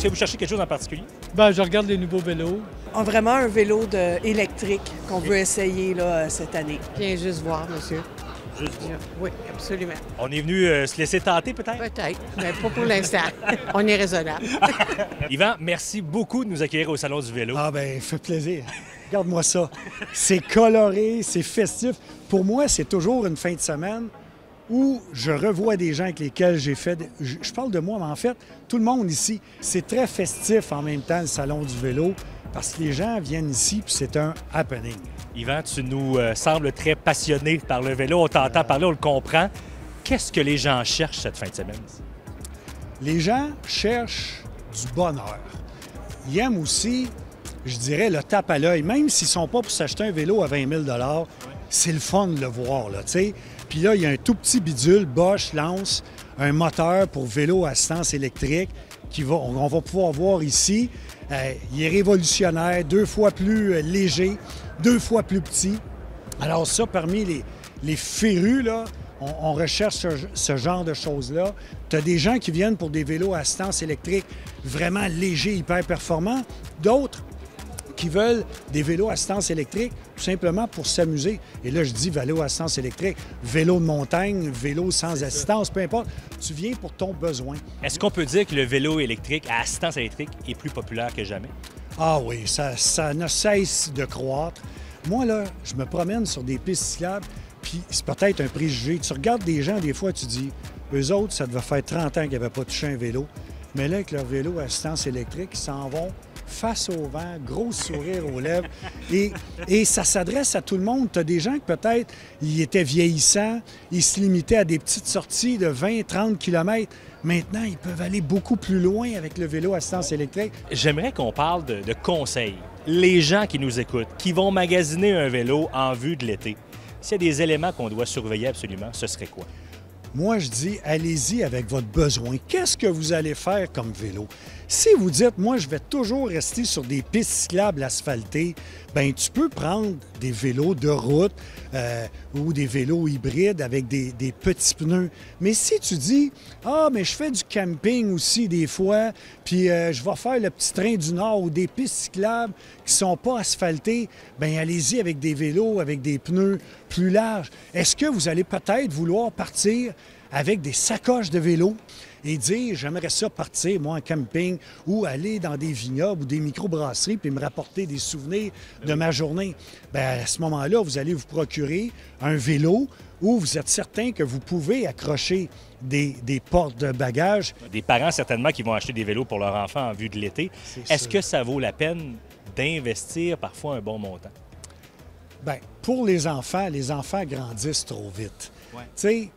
Est-ce que vous cherchez quelque chose en particulier? Ben, je regarde les nouveaux vélos. On a vraiment un vélo électrique qu'on veut essayer là, cette année. Viens juste voir, monsieur. Juste voir. Oui, absolument. On est venu se laisser tenter peut-être? Peut-être, mais pas pour l'instant. On est raisonnable. Yvan, merci beaucoup de nous accueillir au Salon du vélo. Ah ben, fait plaisir. Regarde-moi ça. C'est coloré, c'est festif. Pour moi, c'est toujours une fin de semaine où je revois des gens avec lesquels j'ai fait... Je parle de moi, mais en fait, tout le monde ici. C'est très festif en même temps, le Salon du vélo, parce que les gens viennent ici, puis c'est un happening. Yvan, tu nous sembles très passionné par le vélo. On t'entend parler, on le comprend. Qu'est-ce que les gens cherchent cette fin de semaine? Les gens cherchent du bonheur. Ils aiment aussi, je dirais, le tape à l'œil. Même s'ils ne sont pas pour s'acheter un vélo à 20 000 c'est le fun de le voir, là, tu sais. Puis là, il y a un tout petit bidule, Bosch, Lance, un moteur pour vélo à assistance électrique qu'on va pouvoir voir ici. Il est révolutionnaire, 2 fois plus léger, 2 fois plus petit. Alors ça, parmi les férus, là, on recherche ce genre de choses-là. Tu as des gens qui viennent pour des vélos à assistance électrique vraiment légers, hyper performants. D'autres qui veulent des vélos à assistance électrique tout simplement pour s'amuser. Et là, je dis vélo à assistance électrique, vélo de montagne, vélo sans assistance, peu importe. Tu viens pour ton besoin. Est-ce qu'on peut dire que le vélo électrique à assistance électrique est plus populaire que jamais? Ah oui, ça ne cesse de croître. Moi, là, je me promène sur des pistes cyclables, puis c'est peut-être un préjugé. Tu regardes des gens, des fois, tu dis, eux autres, ça devait faire 30 ans qu'ils n'avaient pas touché un vélo. Mais là, avec leur vélo à assistance électrique, ils s'en vont face au vent, gros sourire aux lèvres. Et ça s'adresse à tout le monde. Tu as des gens qui peut-être, ils étaient vieillissants, ils se limitaient à des petites sorties de 20-30 km. Maintenant, ils peuvent aller beaucoup plus loin avec le vélo à assistance électrique. J'aimerais qu'on parle de conseils. Les gens qui nous écoutent, qui vont magasiner un vélo en vue de l'été, s'il y a des éléments qu'on doit surveiller absolument, ce serait quoi? Moi, je dis, allez-y avec votre besoin. Qu'est-ce que vous allez faire comme vélo? Si vous dites, moi, je vais toujours rester sur des pistes cyclables asphaltées, bien, tu peux prendre des vélos de route ou des vélos hybrides avec des petits pneus. Mais si tu dis, ah, mais je fais du camping aussi des fois, puis je vais faire le petit train du Nord ou des pistes cyclables qui sont pas asphaltées, bien, allez-y avec des vélos, avec des pneus plus larges. Est-ce que vous allez peut-être vouloir partir avec des sacoches de vélo et dire « j'aimerais ça partir, moi, en camping » ou aller dans des vignobles ou des microbrasseries puis me rapporter des souvenirs de ma journée. Bien, à ce moment-là, vous allez vous procurer un vélo où vous êtes certain que vous pouvez accrocher des portes de bagages. Des parents, certainement, qui vont acheter des vélos pour leur enfant en vue de l'été. Est-ce que ça vaut la peine d'investir parfois un bon montant? Bien, pour les enfants grandissent trop vite. Ouais. Tu sais,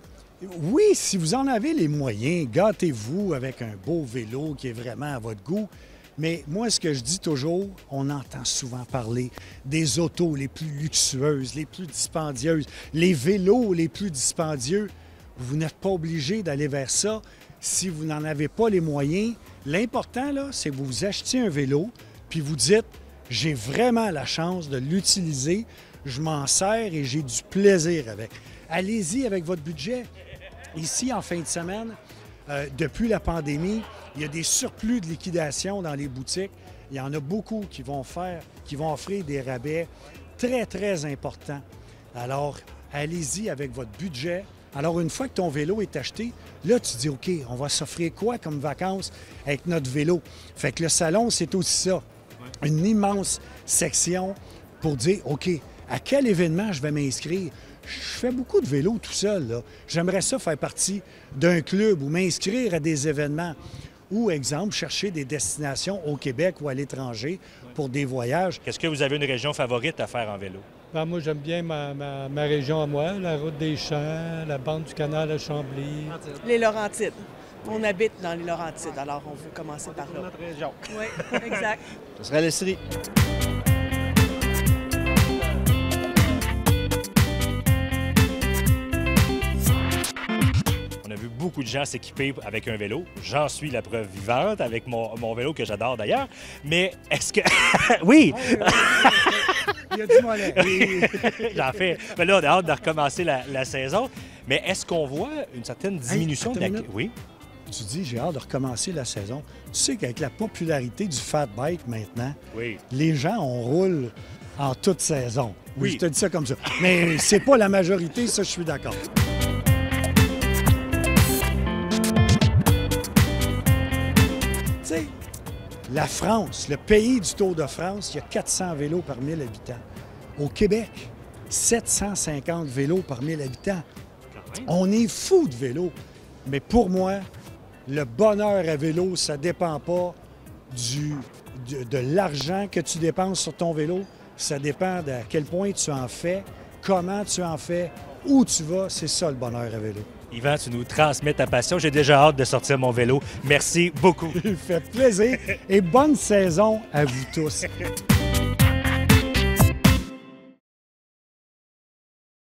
oui, si vous en avez les moyens, gâtez-vous avec un beau vélo qui est vraiment à votre goût. Mais moi, ce que je dis toujours, on entend souvent parler des autos les plus luxueuses, les plus dispendieuses, les vélos les plus dispendieux. Vous n'êtes pas obligé d'aller vers ça si vous n'en avez pas les moyens. L'important, là, c'est que vous vous achetiez un vélo, puis vous dites, j'ai vraiment la chance de l'utiliser, je m'en sers et j'ai du plaisir avec. Allez-y avec votre budget. Ici, en fin de semaine, depuis la pandémie, il y a des surplus de liquidation dans les boutiques. Il y en a beaucoup qui vont offrir des rabais très, très importants. Alors, allez-y avec votre budget. Alors, une fois que ton vélo est acheté, là, tu dis, OK, on va s'offrir quoi comme vacances avec notre vélo? Fait que le salon, c'est aussi ça. Une immense section pour dire, OK, à quel événement je vais m'inscrire? Je fais beaucoup de vélo tout seul. J'aimerais ça faire partie d'un club ou m'inscrire à des événements ou, exemple, chercher des destinations au Québec ou à l'étranger pour des voyages. Est-ce que vous avez une région favorite à faire en vélo? Ben, moi, j'aime bien ma région à moi, la Route des Champs, la Bande du Canal à Chambly. Les Laurentides. On habite dans les Laurentides, alors on veut commencer par là. Notre région. Oui, exact. Ce serait l'Estrie. Beaucoup de gens s'équiper avec un vélo. J'en suis la preuve vivante avec mon vélo que j'adore d'ailleurs. Mais est-ce que... oui! Il y a du mollet. J'en fais. Mais là, on a hâte de recommencer la saison. Mais est-ce qu'on voit une certaine diminution de la... Oui? tu dis, j'ai hâte de recommencer la saison. Tu sais qu'avec la popularité du fat bike maintenant, oui, les gens, on roule en toute saison. Oui. Je te dis ça comme ça. Mais c'est pas la majorité, ça, je suis d'accord. Tu sais, la France, le pays du Tour de France, il y a 400 vélos par 1000 habitants. Au Québec, 750 vélos par 1000 habitants. On est fou de vélo. Mais pour moi, le bonheur à vélo, ça ne dépend pas de l'argent que tu dépenses sur ton vélo. Ça dépend d'à quel point tu en fais, comment tu en fais, où tu vas. C'est ça, le bonheur à vélo. Yvan, tu nous transmets ta passion. J'ai déjà hâte de sortir mon vélo. Merci beaucoup. Ça fait plaisir et bonne saison à vous tous.